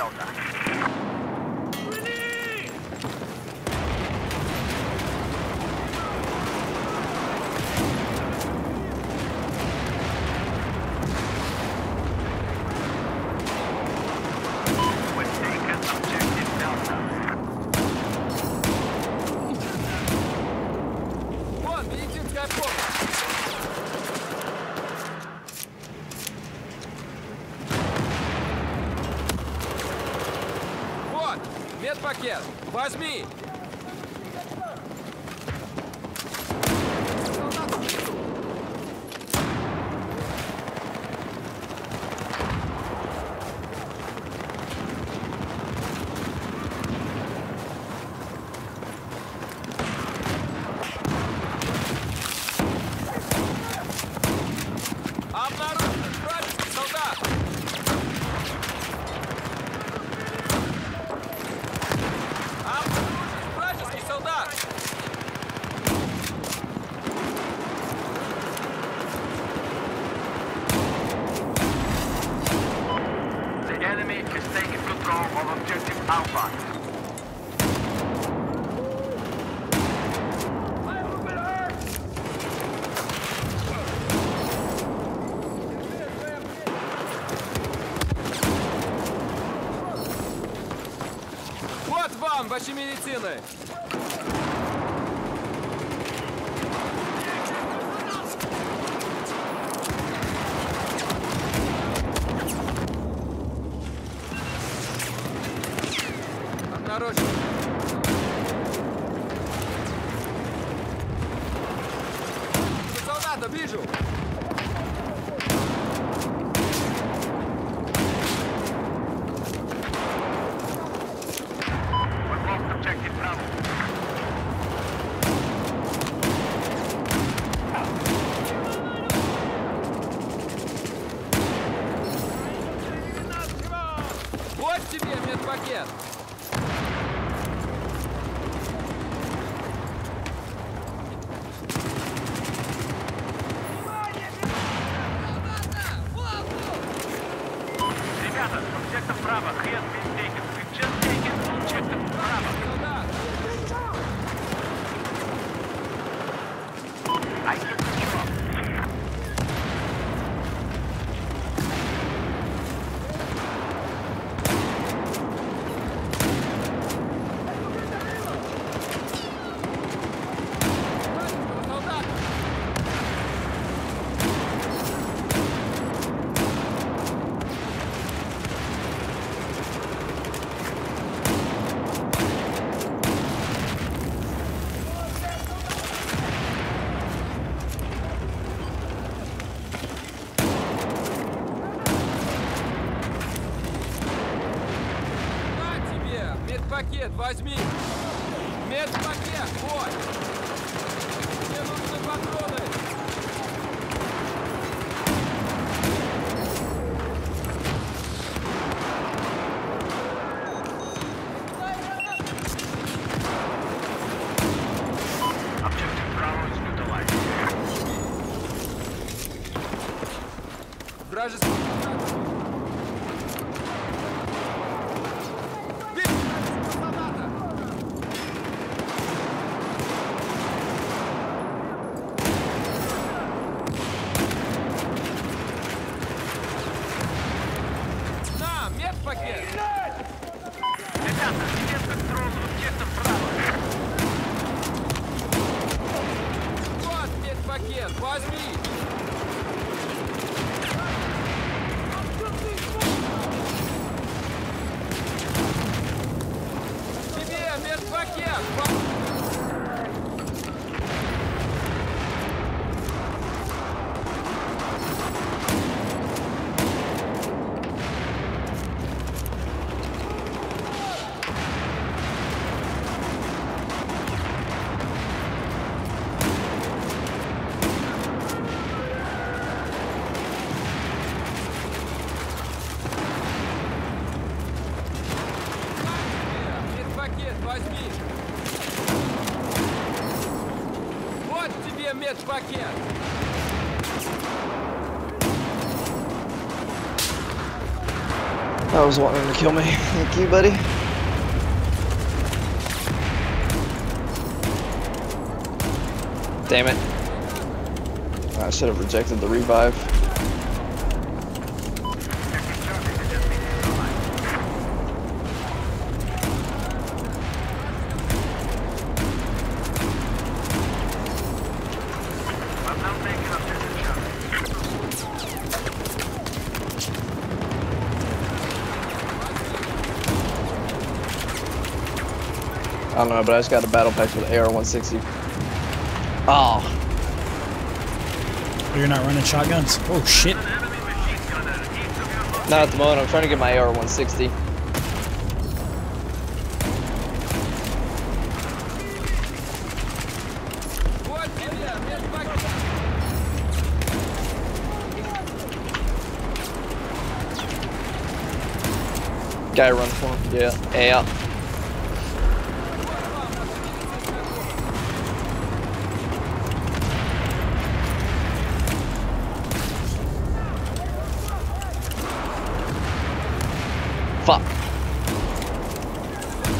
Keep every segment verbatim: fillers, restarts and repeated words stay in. Delta. Пакет, возьми! Вашей медицины! Медпакет, возьми! Медпакет, вот! Мне нужны патроны! Вражеский! Медпакет! I was wanting him to kill me. Thank you, buddy. Damn it. I should have rejected the revive. I don't know, but I just got a battle pack with A R one sixty. Oh. You're not running shotguns? Oh shit. Not at the moment, I'm trying to get my A R one sixty. Guy run for him. Yeah. Yeah. Fuck. I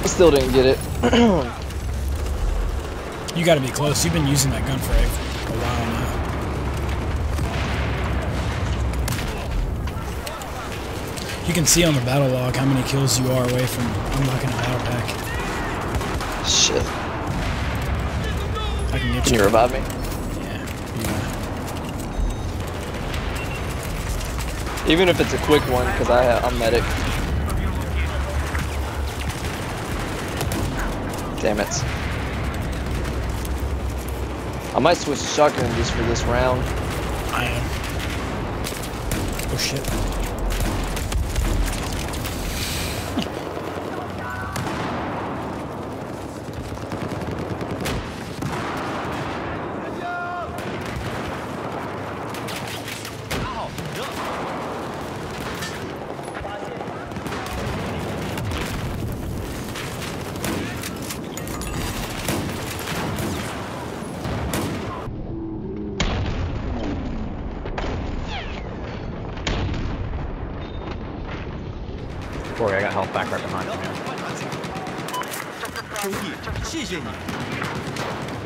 still didn't get it. You gotta be close. You've been using that gun for a while now. You can see on the battle log how many kills you are away from unlocking a battle pack. Shit. I can get you. Can you revive me? Yeah. Yeah. Even if it's a quick one, because I'm medic. Damn it. I might switch to shotgun just for this round. I am. Oh shit. Corey, I got health back right behind you, man.